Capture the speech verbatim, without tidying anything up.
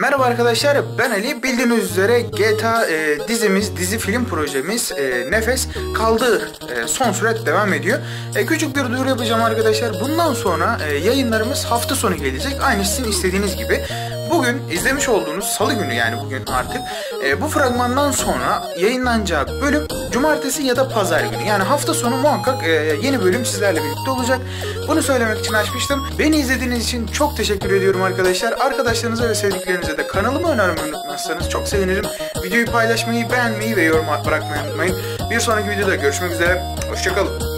Merhaba arkadaşlar, ben Ali. Bildiğiniz üzere G T A e, dizimiz, dizi film projemiz e, Nefes kaldı, e, son sürat devam ediyor. E, küçük bir duyuru yapacağım arkadaşlar. Bundan sonra e, yayınlarımız hafta sonu gelecek. Aynı sizin istediğiniz gibi. Bugün izlemiş olduğunuz salı günü, yani bugün artık e, bu fragmandan sonra yayınlanacağı bölüm cumartesi ya da pazar günü. Yani hafta sonu muhakkak e, yeni bölüm sizlerle birlikte olacak. Bunu söylemek için açmıştım. Beni izlediğiniz için çok teşekkür ediyorum arkadaşlar. Arkadaşlarınıza ve sevdiklerinize de kanalımı önermeyi unutmazsanız çok sevinirim. Videoyu paylaşmayı, beğenmeyi ve yorum bırakmayı unutmayın. Bir sonraki videoda görüşmek üzere. Hoşçakalın.